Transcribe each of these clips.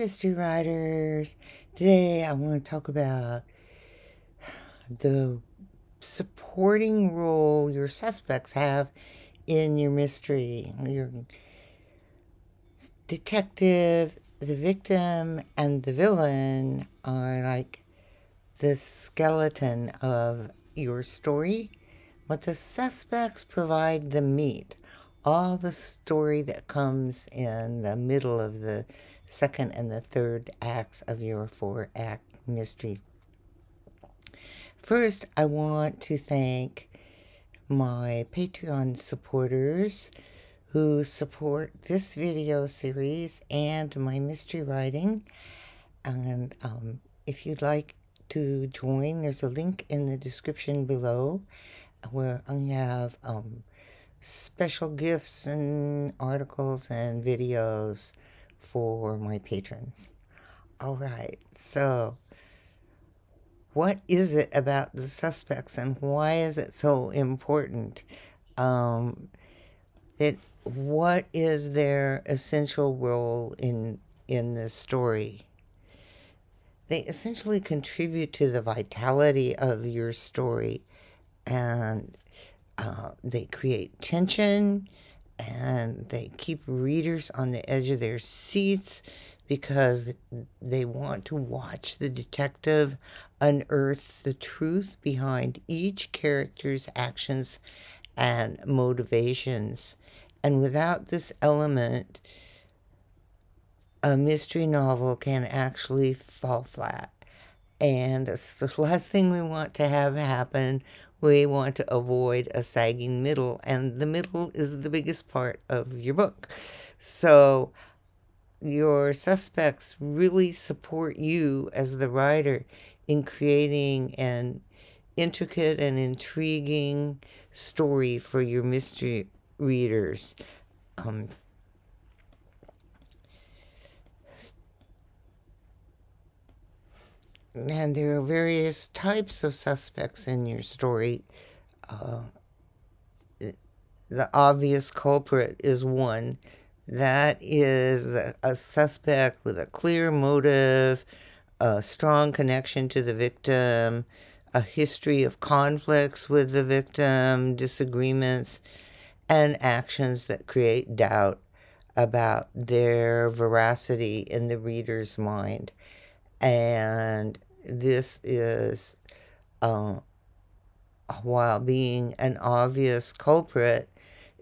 mystery writers. Today I want to talk about the supporting role your suspects have in your mystery. Your detective, the victim, and the villain are like the skeleton of your story, but the suspects provide the meat. All the story that comes in the middle of the second and the third acts of your four-act mystery. First, I want to thank my Patreon supporters who support this video series and my mystery writing. And if you'd like to join, there's a link in the description below where I have special gifts and articles and videos for my patrons. All right, so what is it about the suspects and why is it so important? What is their essential role in this story? They essentially contribute to the vitality of your story, and they create tension, and they keep readers on the edge of their seats because they want to watch the detective unearth the truth behind each character's actions and motivations. And without this element, a mystery novel can actually fall flat. And that's the last thing we want to have happen. We want to avoid a sagging middle, and the middle is the biggest part of your book. So your suspects really support you as the writer in creating an intricate and intriguing story for your mystery readers. And there are various types of suspects in your story. The obvious culprit is one. That is a suspect with a clear motive, a strong connection to the victim, a history of conflicts with the victim, disagreements, and actions that create doubt about their veracity in the reader's mind. And this is, while being an obvious culprit,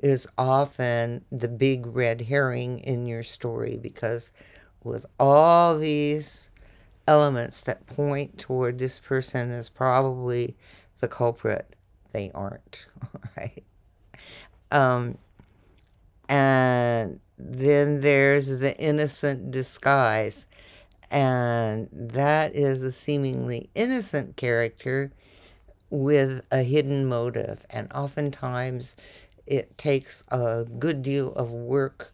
is often the big red herring in your story, because with all these elements that point toward this person is probably the culprit, they aren't, right? And then there's the innocent disguise. And that is a seemingly innocent character with a hidden motive. And oftentimes it takes a good deal of work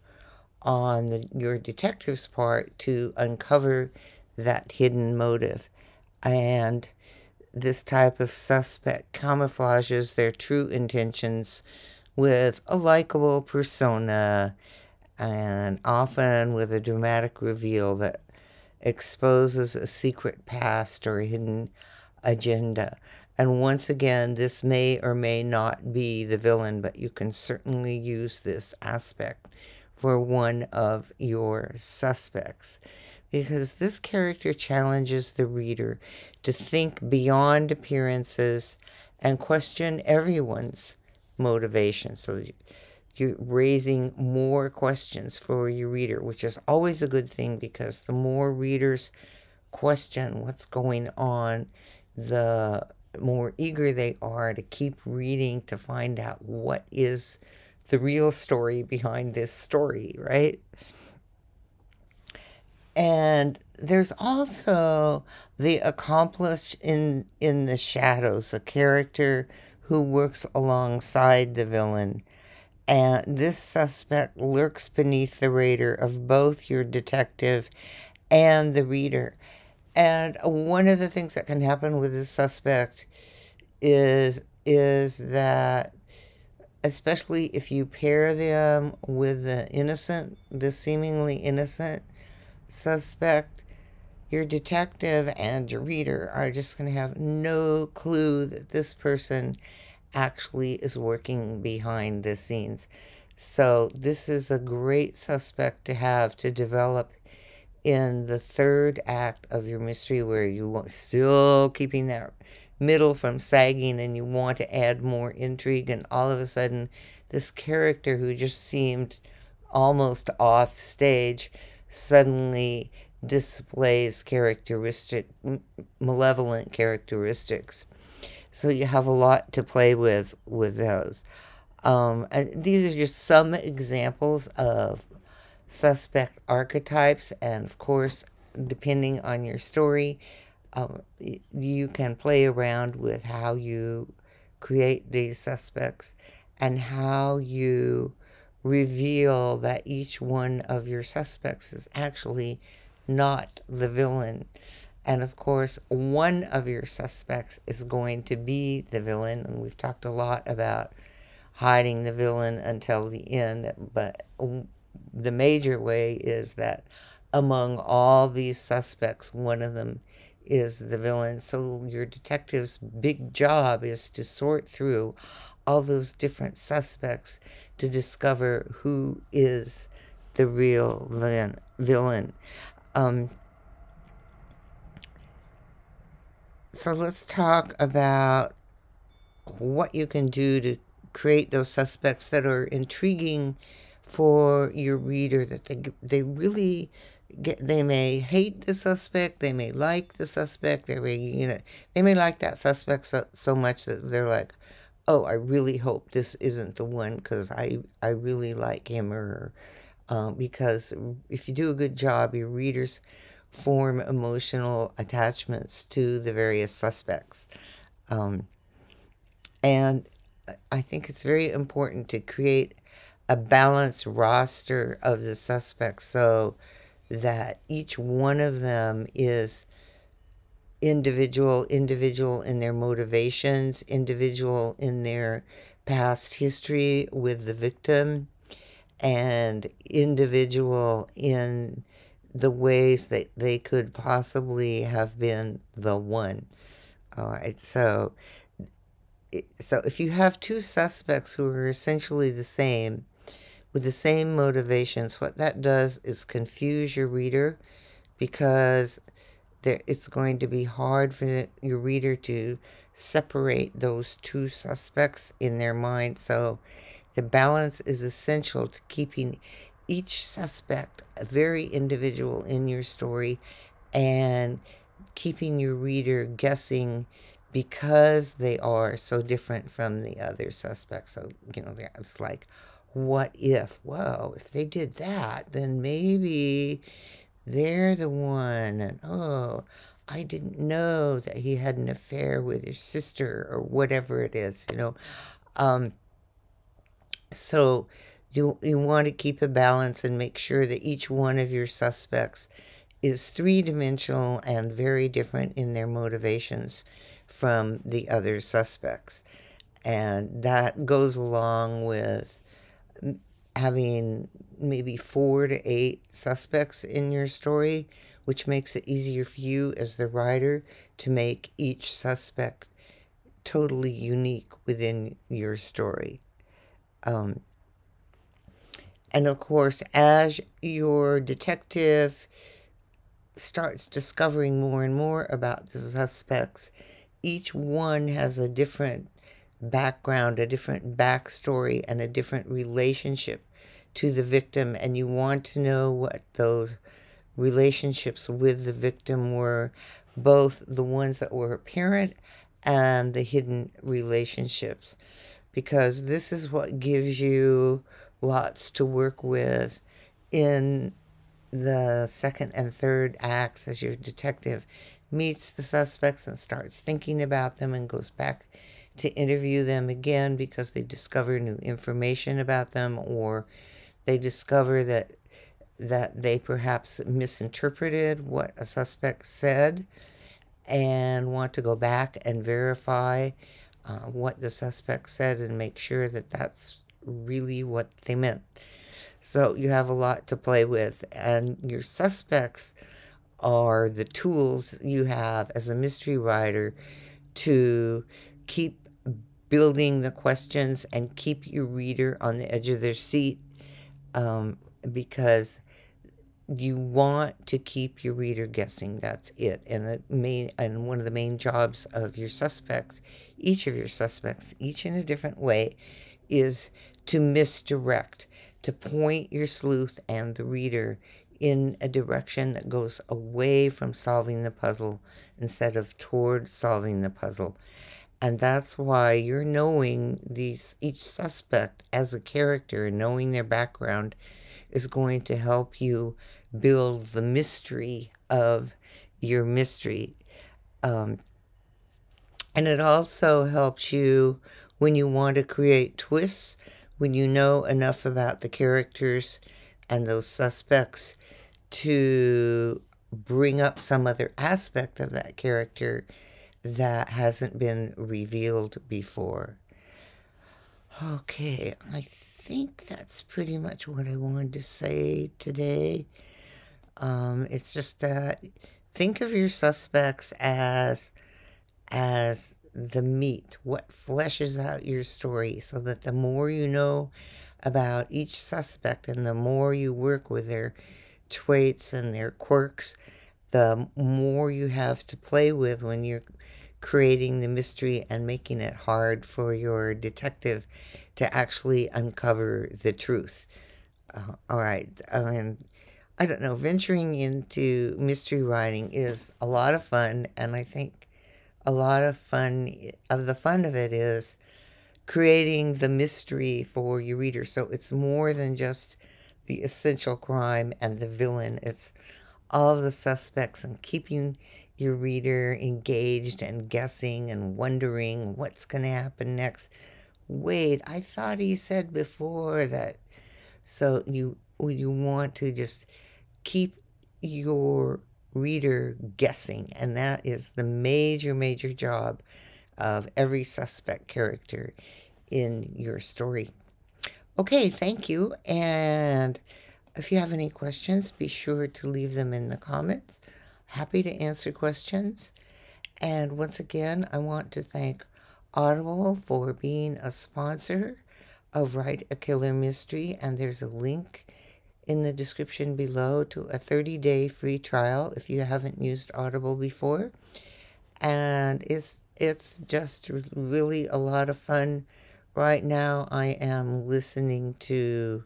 on your detective's part to uncover that hidden motive. And this type of suspect camouflages their true intentions with a likable persona, and often with a dramatic reveal that exposes a secret past or a hidden agenda. And once again, this may or may not be the villain, but you can certainly use this aspect for one of your suspects, because this character challenges the reader to think beyond appearances and question everyone's motivation. So you're raising more questions for your reader, which is always a good thing, because the more readers question what's going on, the more eager they are to keep reading to find out what is the real story behind this story, right? And there's also the accomplice in the shadows, a character who works alongside the villain. And this suspect lurks beneath the radar of both your detective and the reader. And one of the things that can happen with this suspect is that, especially if you pair them with the seemingly innocent suspect, your detective and your reader are just going to have no clue that this person actually is working behind the scenes. So this is a great suspect to have to develop in the third act of your mystery, where you want still keeping that middle from sagging and you want to add more intrigue, and all of a sudden this character who just seemed almost off stage suddenly displays malevolent characteristics. So you have a lot to play with those. And these are just some examples of suspect archetypes, and of course, depending on your story, you can play around with how you create these suspects and how you reveal that each one of your suspects is actually not the villain. And of course, one of your suspects is going to be the villain. And we've talked a lot about hiding the villain until the end. But the major way is that among all these suspects, one of them is the villain. So your detective's big job is to sort through all those different suspects to discover who is the real villain. So let's talk about what you can do to create those suspects that are intriguing for your reader, that they really get. They may hate the suspect, they may like the suspect, they may, they may like that suspect so much that they're like, oh, I really hope this isn't the one, because I really like him or her. Because if you do a good job, your readers form emotional attachments to the various suspects. And I think it's very important to create a balanced roster of the suspects so that each one of them is individual in their motivations, individual in their past history with the victim, and individual in the ways that they could possibly have been the one. All right, so if you have two suspects who are essentially the same, with the same motivations, what that does is confuse your reader, because it's going to be hard for your reader to separate those two suspects in their mind. So the balance is essential to keeping each suspect very individual in your story and keeping your reader guessing, because they are so different from the other suspects. So, it's like, what if? Whoa, if they did that, then maybe they're the one. And, oh, I didn't know that he had an affair with his sister, or whatever it is, So you want to keep a balance and make sure that each one of your suspects is three-dimensional and very different in their motivations from the other suspects. And that goes along with having maybe 4 to 8 suspects in your story, which makes it easier for you as the writer to make each suspect totally unique within your story. And of course, as your detective starts discovering more and more about the suspects, each one has a different background, a different backstory, and a different relationship to the victim. And you want to know what those relationships with the victim were, both the ones that were apparent and the hidden relationships, because this is what gives you lots to work with in the second and third acts as your detective meets the suspects and starts thinking about them and goes back to interview them again because they discover new information about them, or they discover that they perhaps misinterpreted what a suspect said and want to go back and verify what the suspect said and make sure that that's really what they meant. So you have a lot to play with, and your suspects are the tools you have as a mystery writer to keep building the questions and keep your reader on the edge of their seat, because you want to keep your reader guessing. That's it. And one of the main jobs of your suspects, each of your suspects, each in a different way, is to misdirect, to point your sleuth and the reader in a direction that goes away from solving the puzzle instead of toward solving the puzzle. And that's why you're knowing each suspect as a character and knowing their background is going to help you build the mystery of your mystery. And it also helps you when you want to create twists, when you know enough about the characters and those suspects to bring up some other aspect of that character that hasn't been revealed before. Okay, I think that's pretty much what I wanted to say today. It's just that think of your suspects as the meat, what fleshes out your story, so that the more you know about each suspect and the more you work with their traits and their quirks, the more you have to play with when you're creating the mystery and making it hard for your detective to actually uncover the truth. All right. I mean, I don't know. Venturing into mystery writing is a lot of fun, and I think a lot of the fun of it is creating the mystery for your reader. So it's more than just the essential crime and the villain. It's all the suspects and keeping your reader engaged and guessing and wondering what's going to happen next. Wait, I thought he said before that. So you want to just keep your reader guessing, and that is the major job of every suspect character in your story. Okay, thank you, and if you have any questions, be sure to leave them in the comments. Happy to answer questions. And once again, I want to thank Audible for being a sponsor of Write a Killer Mystery, and there's a link in the description below to a 30-day free trial if you haven't used Audible before. And it's just really a lot of fun. Right now I am listening to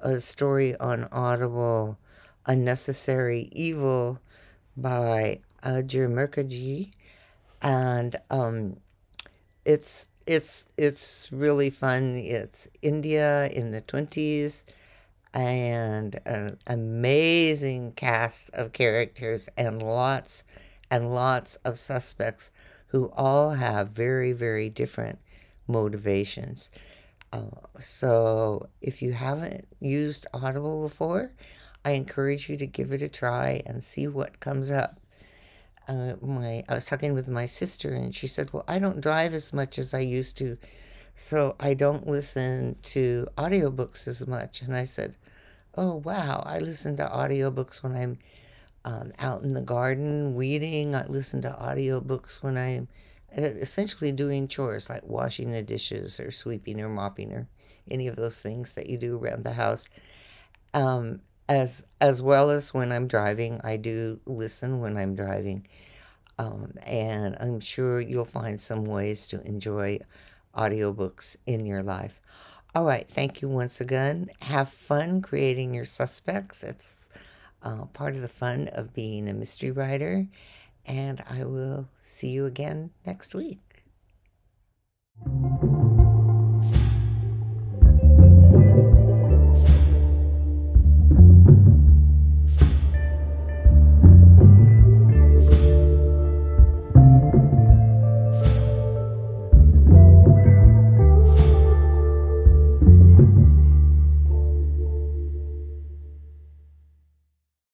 a story on Audible, Unnecessary Evil by Ajir Merkaji, and it's really fun. It's India in the 20s, and an amazing cast of characters and lots of suspects who all have very different motivations. So if you haven't used Audible before, I encourage you to give it a try and see what comes up. I was talking with my sister, and she said, well, I don't drive as much as I used to, so I don't listen to audiobooks as much. And I said, oh, wow, I listen to audiobooks when I'm out in the garden weeding. I listen to audiobooks when I'm essentially doing chores like washing the dishes or sweeping or mopping or any of those things that you do around the house. As well as when I'm driving. I do listen when I'm driving. And I'm sure you'll find some ways to enjoy audiobooks in your life. All right, thank you once again. Have fun creating your suspects. It's part of the fun of being a mystery writer. And I will see you again next week.